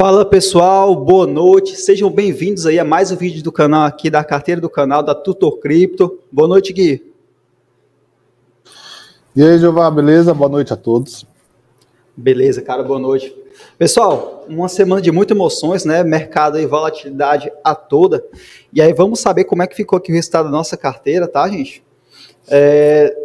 Fala pessoal, boa noite, sejam bem-vindos aí a mais um vídeo do canal aqui da carteira do canal da Tutor Cripto. Boa noite, Gui. E aí, Giová, beleza? Boa noite a todos. Beleza, cara, boa noite. Pessoal, uma semana de muitas emoções, né? Mercado e volatilidade a toda. E aí vamos saber como é que ficou aqui o resultado da nossa carteira, tá, gente?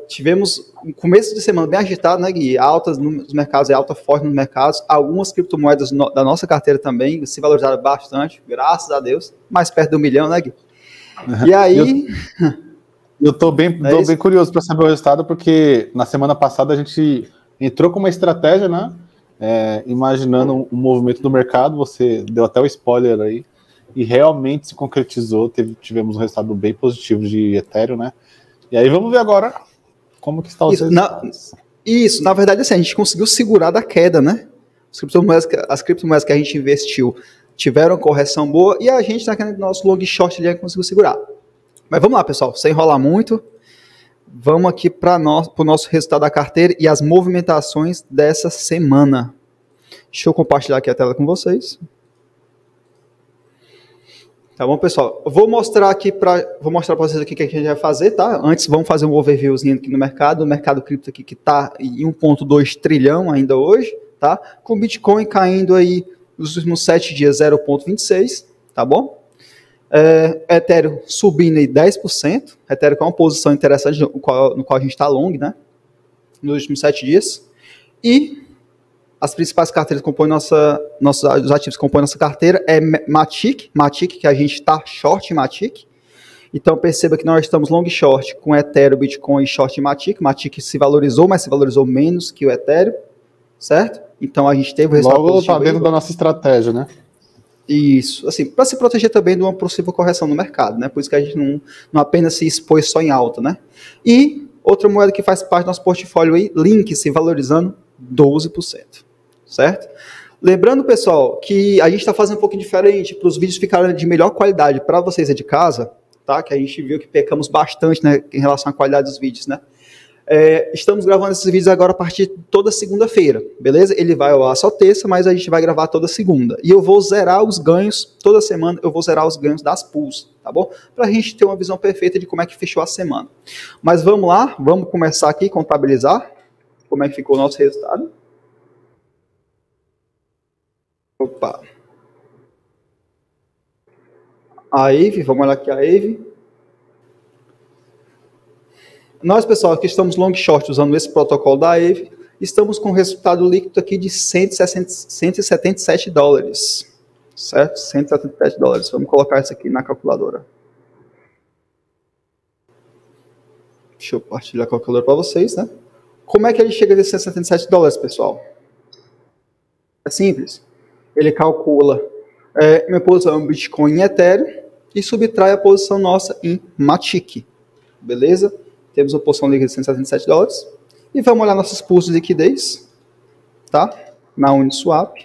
Tivemos um começo de semana bem agitado, né, Gui? Altas nos mercados, alta forte nos mercados. Algumas criptomoedas da nossa carteira também se valorizaram bastante, graças a Deus. Mais perto de 1 milhão, né, Gui? E aí... Eu tô bem curioso para saber o resultado, porque na semana passada a gente entrou com uma estratégia, né? Imaginando um movimento do mercado, você deu até o spoiler aí, e realmente se concretizou. Tivemos um resultado bem positivo de Ethereum, né? E aí vamos ver agora como que está o Isso, na verdade, assim, a gente conseguiu segurar da queda, né? As criptomoedas que a gente investiu tiveram correção boa e a gente, naquele nosso long short ali, conseguiu segurar. Mas vamos lá, pessoal, sem enrolar muito, vamos aqui para o nosso resultado da carteira e as movimentações dessa semana. Deixa eu compartilhar aqui a tela com vocês. Tá bom, pessoal? Vou mostrar para vocês aqui o que a gente vai fazer, tá? Antes, vamos fazer um overviewzinho aqui no mercado. O mercado cripto aqui que está em 1,2 trilhão ainda hoje, tá? Com o Bitcoin caindo aí nos últimos 7 dias 0,26, tá bom? Ethereum subindo aí 10%. Ethereum com uma posição interessante no qual a gente está long, né? Nos últimos 7 dias. E... as principais carteiras que compõem os ativos que compõem nossa carteira é Matic, que a gente está short em Matic. Então perceba que nós estamos long short com Ethereum, Bitcoin e short em Matic. Matic se valorizou, mas se valorizou menos que o Ethereum, certo? Então a gente teve o resultado logo positivo. Logo está dentro da nossa estratégia, né? Isso, assim, para se proteger também de uma possível correção no mercado, né? Por isso que a gente não apenas se expôs só em alta, né? E outra moeda que faz parte do nosso portfólio aí, Link, se valorizando 12%. Certo? Lembrando, pessoal, que a gente está fazendo um pouquinho diferente para os vídeos ficarem de melhor qualidade para vocês aí de casa, tá? Que a gente viu que pecamos bastante, né, em relação à qualidade dos vídeos, né? Estamos gravando esses vídeos agora a partir de toda segunda-feira, beleza? Ele vai ao ar só terça, mas a gente vai gravar toda segunda. E eu vou zerar os ganhos, toda semana eu vou zerar os ganhos das pools, tá bom? Para a gente ter uma visão perfeita de como é que fechou a semana. Mas vamos lá, vamos começar aqui, contabilizar como é que ficou o nosso resultado. Opa, a Aave, vamos olhar aqui a Aave. Nós, pessoal, que estamos long short usando esse protocolo da Aave, estamos com resultado líquido aqui de 177 dólares, certo? 177 dólares, vamos colocar isso aqui na calculadora. Deixa eu compartilhar a calculadora para vocês, né? Como é que ele chega a 177 dólares, pessoal? É simples. Ele calcula minha posição Bitcoin e Ethereum e subtrai a posição nossa em Matic. Beleza? Temos uma posição líquida de 177 dólares. E vamos olhar nossos pools de liquidez, tá? Na Uniswap.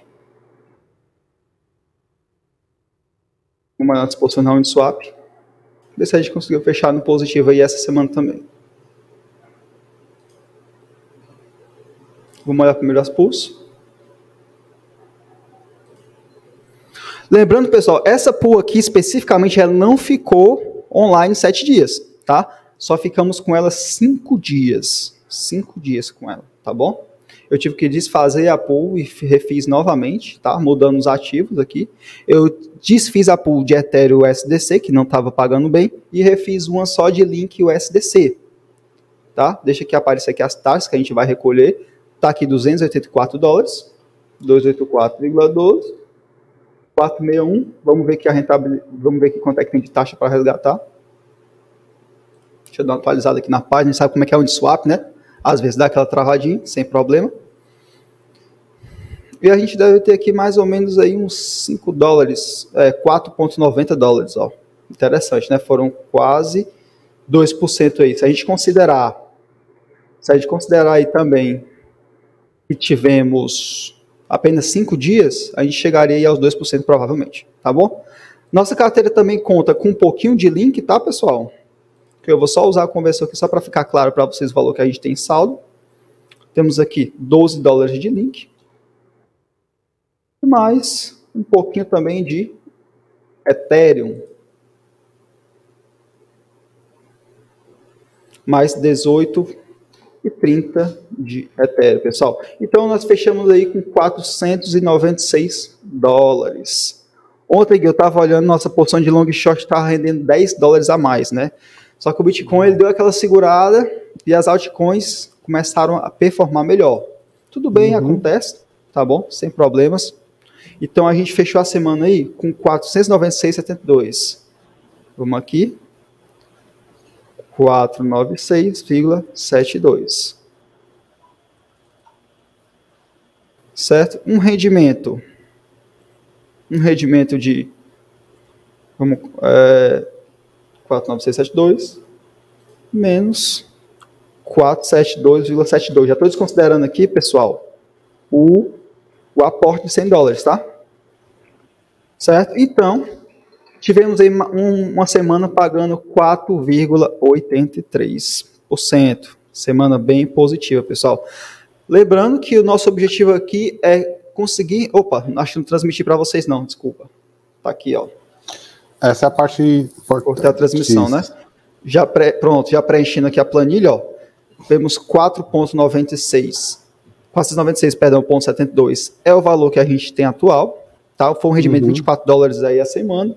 Vamos olhar nossa posição na Uniswap. Ver se a gente conseguiu fechar no positivo aí essa semana também. Vamos olhar primeiro as pools. Lembrando, pessoal, essa pool aqui, especificamente, ela não ficou online 7 dias, tá? Só ficamos com ela 5 dias. 5 dias com ela, tá bom? Eu tive que desfazer a pool e refiz novamente, tá? Mudando os ativos aqui. Eu desfiz a pool de Ethereum USDC, que não estava pagando bem, e refiz uma só de Link USDC, tá? Deixa aqui aparecer aqui as taxas que a gente vai recolher. Tá aqui 284 dólares, 284,12. 461, vamos ver que a rentabilidade, vamos ver que quanto é que tem de taxa para resgatar. Deixa eu dar uma atualizada aqui na página, sabe como é que é o Uniswap, né? Às vezes dá aquela travadinha, sem problema. E a gente deve ter aqui mais ou menos aí uns 5 dólares, 4,90 dólares, ó. Interessante, né? Foram quase 2% aí. Se a gente considerar aí também que tivemos apenas 5 dias, a gente chegaria aí aos 2% provavelmente, tá bom? Nossa carteira também conta com um pouquinho de Link, tá, pessoal? Que eu vou só usar a conversão aqui só para ficar claro para vocês o valor que a gente tem em saldo. Temos aqui 12 dólares de Link. Mais um pouquinho também de Ethereum. Mais 18,30 de Ethereum, pessoal. Então, nós fechamos aí com 496 dólares. Ontem eu estava olhando, nossa porção de long short estava rendendo 10 dólares a mais, né? Só que o Bitcoin ele deu aquela segurada e as altcoins começaram a performar melhor. Tudo bem, acontece, tá bom? Sem problemas. Então, a gente fechou a semana aí com 496,72. Vamos aqui. 496,72. Certo? Um rendimento de 496,72 menos 472,72. Já estou desconsiderando aqui, pessoal, o aporte de 100 dólares, tá? Certo? Então, tivemos aí uma semana pagando 4,83%. Semana bem positiva, pessoal. Lembrando que o nosso objetivo aqui é conseguir... Opa, acho que não transmiti para vocês não, desculpa. Tá aqui, ó. Essa é a parte importante. Cortar a transmissão, né? Pronto, já preenchendo aqui a planilha, ó. Temos 4,96, perdão, 0,72. É o valor que a gente tem atual, tá? Foi um rendimento de 24 dólares aí a semana,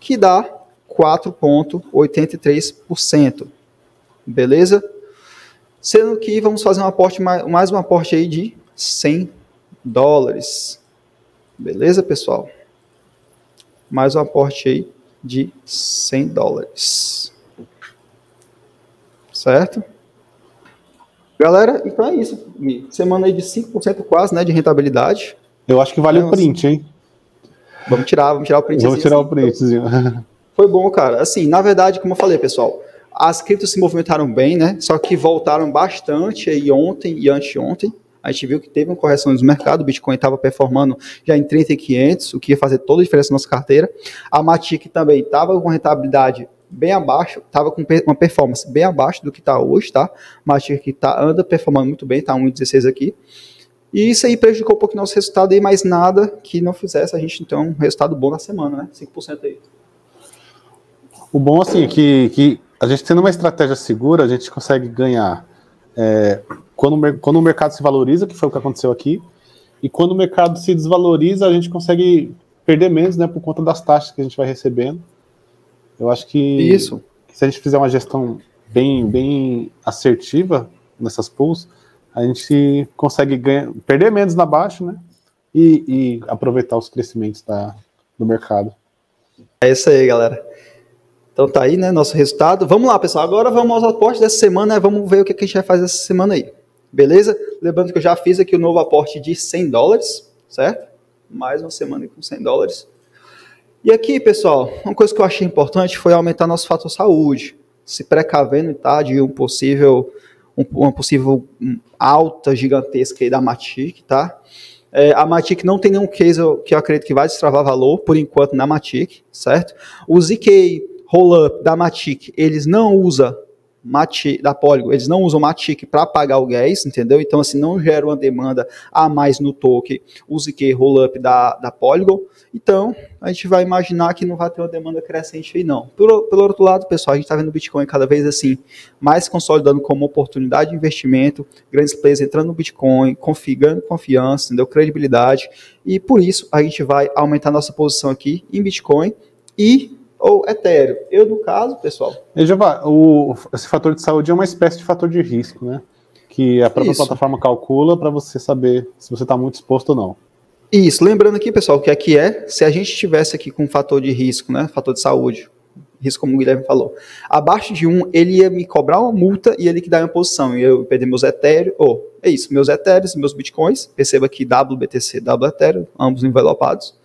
que dá 4,83%. Beleza? Sendo que vamos fazer um aporte, mais um aporte aí de 100 dólares. Beleza, pessoal? Mais um aporte aí de 100 dólares. Certo? Galera, então é isso. Semana aí de 5% quase, né, de rentabilidade. Eu acho que vale o print, hein? Vamos tirar o print. Vamos tirar o printzinho. Foi bom, cara. Assim, na verdade, como eu falei, pessoal, as criptos se movimentaram bem, né? Só que voltaram bastante aí ontem e anteontem. A gente viu que teve uma correção no mercado, o Bitcoin estava performando já em 3.500, o que ia fazer toda a diferença na nossa carteira. A Matic também estava com rentabilidade bem abaixo, estava com uma performance bem abaixo do que está hoje, tá? Matic que anda performando muito bem, está 1,16 aqui. E isso aí prejudicou um pouco o nosso resultado, e mais nada que não fizesse a gente ter um resultado bom na semana, né? 5% aí. O bom, assim, é que a gente tendo uma estratégia segura, a gente consegue ganhar... Quando o mercado se valoriza, que foi o que aconteceu aqui, e quando o mercado se desvaloriza, a gente consegue perder menos, né, por conta das taxas que a gente vai recebendo. Eu acho que isso, se a gente fizer uma gestão bem assertiva nessas pools, a gente consegue perder menos na baixa, né, e aproveitar os crescimentos do mercado. É isso aí, galera. Então tá aí, né, nosso resultado. Vamos lá, pessoal. Agora vamos aos aportes dessa semana, né, vamos ver o que a gente vai fazer essa semana aí. Beleza? Lembrando que eu já fiz aqui o novo aporte de 100 dólares, certo? Mais uma semana com 100 dólares. E aqui, pessoal, uma coisa que eu achei importante foi aumentar nosso fator saúde, se precavendo, tá, de uma possível alta gigantesca aí da Matic, tá? A Matic não tem nenhum case que eu acredito que vai destravar valor, por enquanto, na Matic, certo? O ZK Roll-up da Matic, eles não usam da Polygon, eles não usam Matic para pagar o gas, entendeu? Então, assim, não gera uma demanda a mais no token, o ZK Rollup da Polygon. Então, a gente vai imaginar que não vai ter uma demanda crescente aí, não. Pelo outro lado, pessoal, a gente está vendo o Bitcoin cada vez assim, mais consolidando como oportunidade de investimento, grandes players entrando no Bitcoin, configurando confiança, entendeu? Credibilidade. E por isso, a gente vai aumentar nossa posição aqui em Bitcoin e ou Ethereum. Eu, no caso, pessoal... Giová, esse fator de saúde é uma espécie de fator de risco, né? Que a própria plataforma calcula para você saber se você está muito exposto ou não. Isso. Lembrando aqui, pessoal, que aqui se a gente estivesse aqui com um fator de risco, né? Fator de saúde, risco como o Guilherme falou, abaixo de 1, ele ia me cobrar uma multa e ia liquidar minha posição. E eu perder meus Ethereum, meus Ethereum, meus Bitcoins, perceba aqui WBTC, Ethereum, ambos envelopados.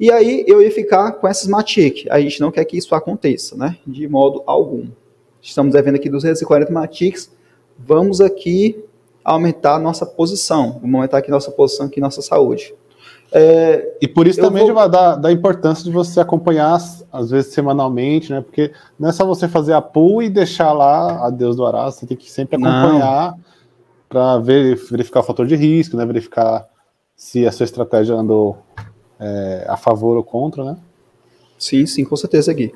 E aí eu ia ficar com essas Matic. A gente não quer que isso aconteça, né? De modo algum. Estamos devendo aqui 240 Matics. Vamos aqui aumentar nossa posição. Vamos aumentar aqui nossa posição, aqui nossa saúde. E por isso também da importância de você acompanhar, às vezes, semanalmente, né? Porque não é só você fazer a pool e deixar lá, a Deus do Arás, você tem que sempre acompanhar para verificar o fator de risco, né? Verificar se a sua estratégia andou... a favor ou contra, né? Sim, sim, com certeza, Gui.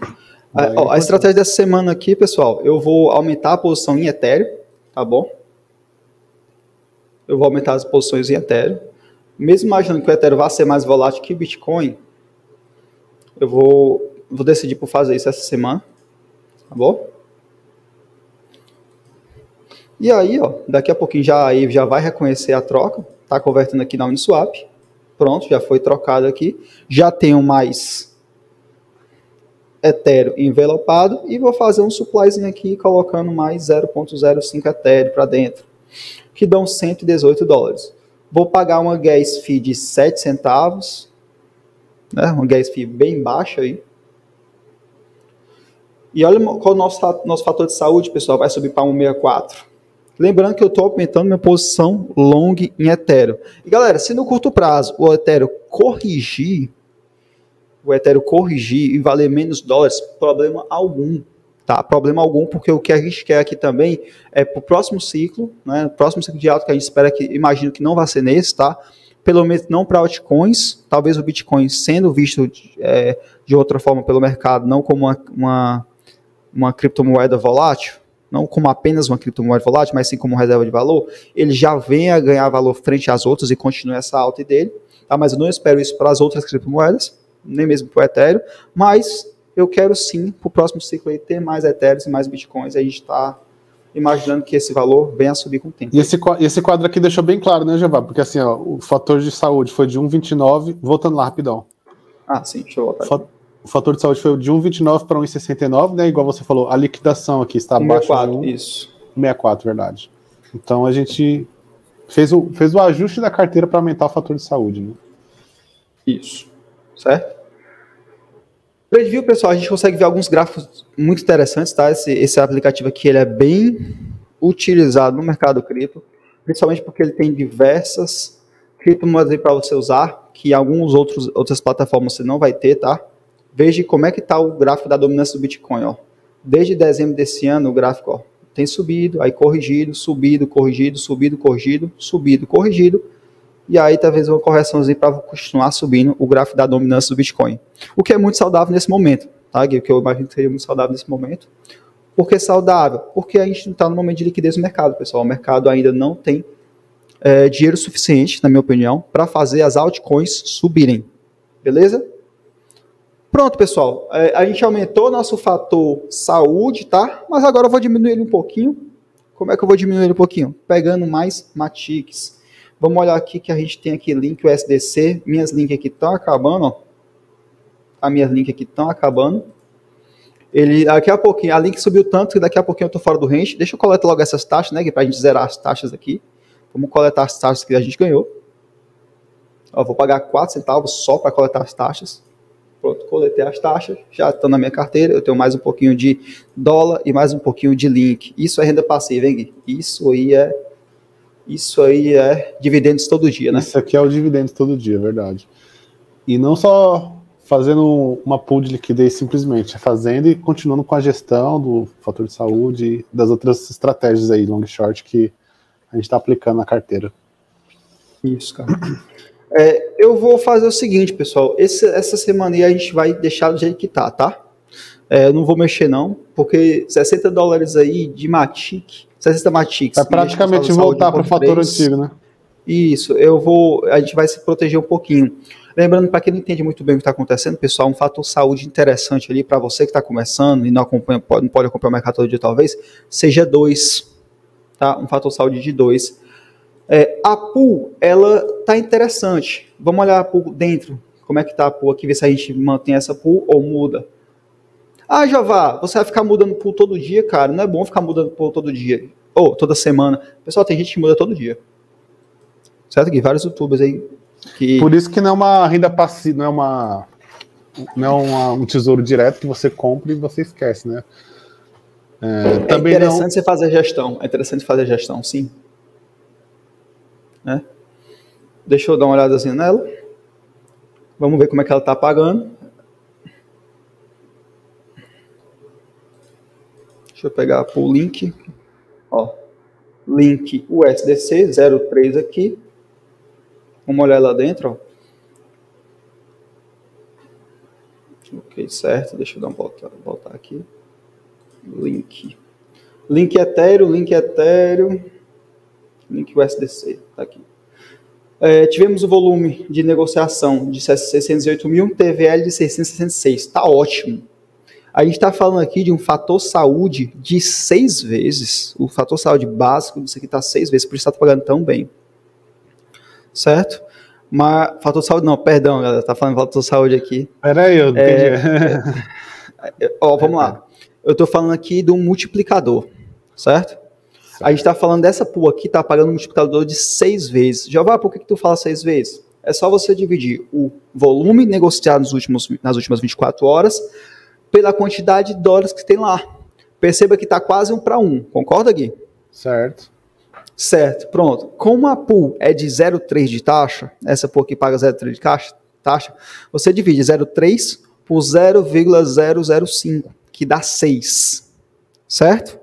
A estratégia dessa semana aqui, pessoal, eu vou aumentar a posição em Ethereum, tá bom? Eu vou aumentar as posições em Ethereum. Mesmo imaginando que o Ethereum vai ser mais volátil que o Bitcoin, eu vou decidir por fazer isso essa semana, tá bom? E aí, ó, daqui a pouquinho já a Aave já vai reconhecer a troca, tá convertendo aqui na Uniswap. Pronto, já foi trocado aqui. Já tenho mais Ethereum envelopado e vou fazer um supplyzinho aqui colocando mais 0.05 Ethereum para dentro, que dão 118 dólares. Vou pagar uma gas fee de 7 centavos, né? Uma gas fee bem baixa aí. E olha qual o nosso fator de saúde, pessoal, vai subir para 1,64. Lembrando que eu estou aumentando minha posição long em Ethereum. E galera, se no curto prazo o Ethereum corrigir e valer menos dólares, problema algum. Tá, problema algum, porque o que a gente quer aqui também é para o próximo ciclo, né, próximo ciclo de alta que a gente espera, que imagino que não vai ser nesse, tá? Pelo menos não para altcoins, talvez o Bitcoin sendo visto de outra forma pelo mercado, não como uma criptomoeda volátil, não como apenas uma criptomoeda volátil, mas sim como reserva de valor, ele já venha a ganhar valor frente às outras e continue essa alta dele, tá? Mas eu não espero isso para as outras criptomoedas, nem mesmo para o Ethereum, mas eu quero sim, para o próximo ciclo, aí, ter mais Ethereum e mais Bitcoins. A gente está imaginando que esse valor venha a subir com o tempo. E esse quadro aqui deixou bem claro, né, Jabá? Porque assim, ó, o fator de saúde foi de 1,29, voltando lá rapidão. Ah, sim, deixa eu voltar. O fator de saúde foi de 1,29 para 1,69, né? Igual você falou, a liquidação aqui está abaixo de 1,64, isso. 1,64, verdade. Então a gente fez o ajuste da carteira para aumentar o fator de saúde, né? Isso, certo? Trade View, pessoal, a gente consegue ver alguns gráficos muito interessantes, tá? Esse aplicativo aqui, ele é bem utilizado no mercado cripto, principalmente porque ele tem diversas criptomoedas para você usar, que algumas outras plataformas você não vai ter, tá? Veja como é que está o gráfico da dominância do Bitcoin, ó. Desde dezembro desse ano, o gráfico, ó, tem subido, aí corrigido, subido, corrigido, subido, corrigido, subido, corrigido. E aí talvez uma correçãozinha para continuar subindo o gráfico da dominância do Bitcoin. O que é muito saudável nesse momento, tá, Gui? O que eu imagino que seria muito saudável nesse momento. Por que saudável? Porque a gente não está no momento de liquidez do mercado, pessoal. O mercado ainda não tem dinheiro suficiente, na minha opinião, para fazer as altcoins subirem. Beleza? Pronto, pessoal. A gente aumentou nosso fator saúde, tá? Mas agora eu vou diminuir ele um pouquinho. Como é que eu vou diminuir ele um pouquinho? Pegando mais Matics. Vamos olhar aqui que a gente tem aqui link USDC. Minhas links aqui estão acabando, ó. As minhas links aqui estão acabando. Daqui a pouquinho, a link subiu tanto que daqui a pouquinho eu estou fora do range. Deixa eu coletar logo essas taxas, né, para a gente zerar as taxas aqui. Vamos coletar as taxas que a gente ganhou. Ó, vou pagar 4 centavos só para coletar as taxas. Pronto, coletei as taxas. Já estão na minha carteira. Eu tenho mais um pouquinho de dólar e mais um pouquinho de link. Isso é renda passiva, hein, Gui? Isso aí é dividendos todo dia, né? Isso aqui é o dividendos todo dia, é verdade. E não só fazendo uma pool de liquidez simplesmente, é fazendo e continuando com a gestão do fator de saúde e das outras estratégias aí, long short, que a gente está aplicando na carteira. Isso, cara. Eu vou fazer o seguinte, pessoal. Essa semana aí a gente vai deixar do jeito que tá, tá? Eu não vou mexer não, porque 60 dólares aí de Matic, 60 Matics. Vai praticamente voltar para o fator antigo, né? Isso, a gente vai se proteger um pouquinho. Lembrando, para quem não entende muito bem o que está acontecendo, pessoal, um fator saúde interessante ali para você que está começando e não pode acompanhar o mercado todo dia, talvez, seja 2, tá? Um fator saúde de 2. A pool, ela está interessante. Vamos olhar a pool dentro, como é que está a pool aqui, ver se a gente mantém essa pool ou muda. Ah, Javá, você vai ficar mudando pool todo dia, cara. Não é bom ficar mudando pool todo dia. Ou toda semana. Pessoal, tem gente que muda todo dia. Certo, Gui? Vários youtubers aí. Por isso que não é uma renda passiva, não é um tesouro direto que você compra e você esquece, né? Também interessante não... você fazer gestão. É interessante fazer gestão, sim. Né? Deixa eu dar uma olhadazinha nela. Vamos ver como é que ela tá pagando. Deixa eu pegar o link, ó, link USDC 03 aqui, vamos olhar lá dentro, ó. Ok, certo. Deixa eu dar um voltar aqui. Link. Link Ethereum. Link USDC. Tá aqui. Tivemos o volume de negociação de 608 mil, TVL de 666. Tá ótimo. A gente está falando aqui de um fator saúde de 6 vezes. O fator saúde básico disso aqui está 6 vezes, por isso está pagando tão bem. Certo? Mas, fator saúde não, perdão, galera, tá falando fator saúde aqui. Peraí, eu não entendi. Ó, vamos lá. Eu tô falando aqui de um multiplicador, certo? A gente tá falando dessa pool aqui, tá pagando um multiplicador de 6 vezes. Jeová, por que tu fala 6 vezes? É só você dividir o volume negociado nas últimas 24 horas pela quantidade de dólares que tem lá. Perceba que tá quase 1 para 1, concorda, Gui? Certo. Certo, pronto. Como a pool é de 0,3 de taxa, essa pool aqui paga 0,3 de taxa, você divide 0,3 por 0,005, que dá 6. Certo?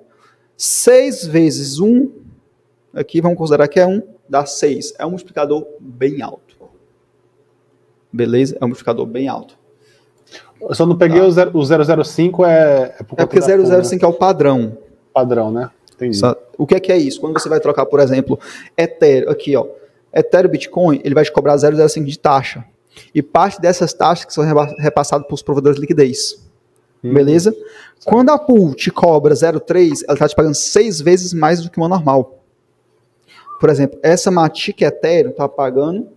6 vezes 1, aqui vamos considerar que é 1, dá 6. É um multiplicador bem alto. Beleza? É um multiplicador bem alto. Eu só não peguei o 005, é por conta da pool, 005, né? É o padrão. Padrão, né? Entendi. O que é isso? Quando você vai trocar, por exemplo, Ethereum, aqui ó, Ethereum Bitcoin, ele vai te cobrar 0,05 de taxa. E parte dessas taxas que são repassadas para os provedores de liquidez. Beleza? Certo. Quando a pool te cobra 0,3, ela está te pagando 6 vezes mais do que uma normal. Por exemplo, essa Matic Ethereum está pagando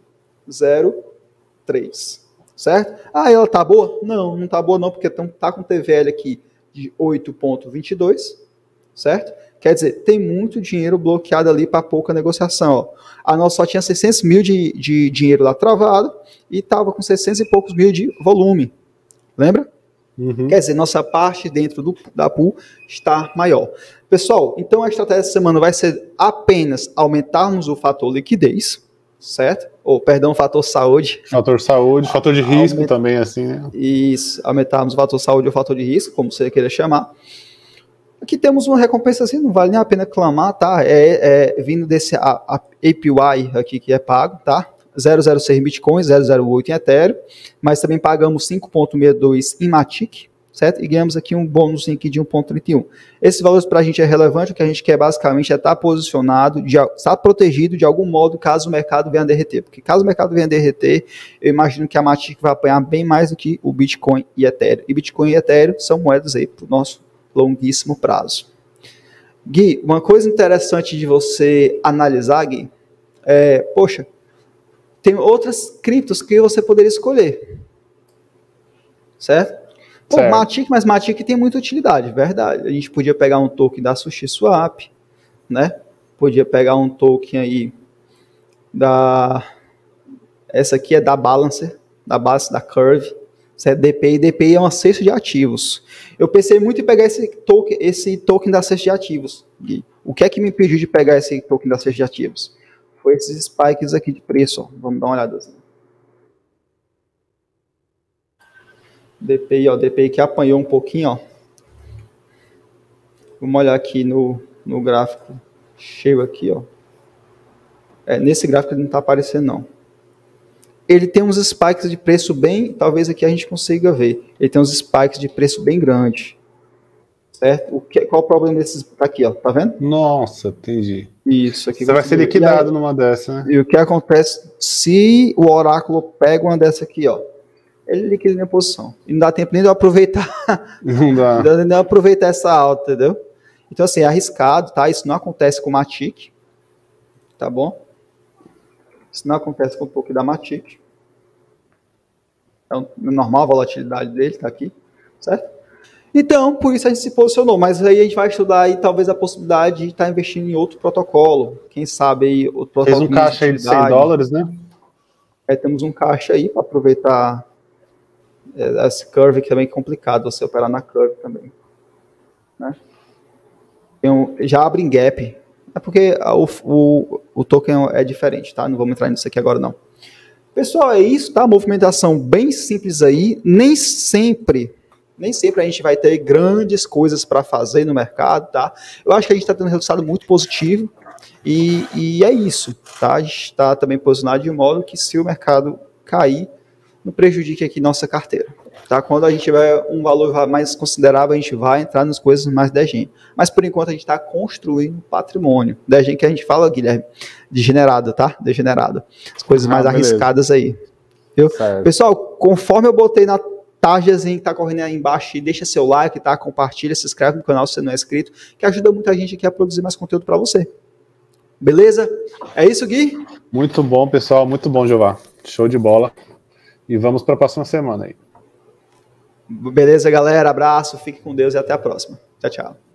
0,3. Certo? Ah, ela tá boa? Não, não tá boa não, porque tá com TVL aqui de 8,22. Certo? Quer dizer, tem muito dinheiro bloqueado ali para pouca negociação. Ó. A nossa só tinha 600 mil de dinheiro lá travado e estava com 600 e poucos mil de volume. Lembra? Uhum. Quer dizer, nossa parte dentro da pool está maior. Pessoal, então a estratégia dessa semana vai ser apenas aumentarmos o fator liquidez, certo? Ou, perdão, fator saúde. Fator saúde, fator de risco também, assim, né? Isso, aumentarmos o fator saúde ou fator de risco, como você queira chamar. Aqui temos uma recompensa assim, não vale nem a pena clamar, tá? Vindo desse APY aqui que é pago, tá? 0,06 em Bitcoin, 0,08 em Ethereum, mas também pagamos 5,62 em Matic, certo? E ganhamos aqui um bônus aqui de 1,31. Esses valores para a gente é relevante, o que a gente quer basicamente é estar posicionado, estar protegido de algum modo caso o mercado venha a derreter. Porque caso o mercado venha a derreter, eu imagino que a Matic vai apanhar bem mais do que o Bitcoin e Ethereum. E Bitcoin e Ethereum são moedas aí para o nosso longuíssimo prazo. Gui, uma coisa interessante de você analisar, Gui, é, poxa, tem outras criptos que você poderia escolher, certo? Pô, certo. Matic, mas Matic tem muita utilidade, verdade. A gente podia pegar um token da SushiSwap, né? Podia pegar um token aí da... Essa aqui é da Balancer, da base da Curve. Certo? DPI é uma cesta de ativos. Eu pensei muito em pegar esse token da cesta de ativos. Gui, o que é que me impediu de pegar esse token da cesta de ativos? Foi esses spikes aqui de preço. Ó. Vamos dar uma olhada. DPI que apanhou um pouquinho. Ó. Vamos olhar aqui no gráfico cheio aqui. Ó. É, nesse gráfico ele não está aparecendo não. Ele tem uns spikes de preço bem, talvez aqui a gente consiga ver, ele tem uns spikes de preço bem grande, certo? Qual o problema desses, tá aqui, ó, tá vendo? Nossa, entendi. Isso aqui. Você vai ser liquidado numa dessa, né? E o que acontece se o oráculo pega uma dessa aqui, ó, ele liquida minha posição, e não dá tempo nem de eu aproveitar, não dá. Não dá nem de eu aproveitar essa alta, entendeu? Então assim, é arriscado, tá? Isso não acontece com o Matic, tá bom? Isso não acontece com o token da Matic. É normal a volatilidade dele, está aqui, certo? Então, por isso a gente se posicionou, mas aí a gente vai estudar aí talvez a possibilidade de estar investindo em outro protocolo. Quem sabe aí outro protocolo. Fez um caixa aí de $100, né? Aí temos um caixa aí para aproveitar essa curve que é bem complicado você operar na curve também. Né? Já abre em gap. É porque o token é diferente, tá? Não vamos entrar nisso aqui agora, não. Pessoal, é isso, tá? Movimentação bem simples aí. Nem sempre a gente vai ter grandes coisas para fazer no mercado, tá? Eu acho que a gente está tendo um resultado muito positivo e é isso, tá? A gente está também posicionado de um modo que se o mercado cair, não prejudique aqui nossa carteira. Tá? Quando a gente tiver um valor mais considerável, a gente vai entrar nas coisas mais 10G. Mas, por enquanto, a gente está construindo patrimônio. 10G que a gente fala, Guilherme, degenerado, tá? Degenerado. As coisas mais arriscadas aí. Viu? Pessoal, conforme eu botei na tarjazinha que está correndo aí embaixo, deixa seu like, tá? Compartilha, se inscreve no canal se você não é inscrito, que ajuda muita gente aqui a produzir mais conteúdo para você. Beleza? É isso, Gui? Muito bom, pessoal. Muito bom, Jová. Show de bola. E vamos para a próxima semana aí. Beleza, galera. Abraço, fique com Deus e até a próxima. Tchau, tchau.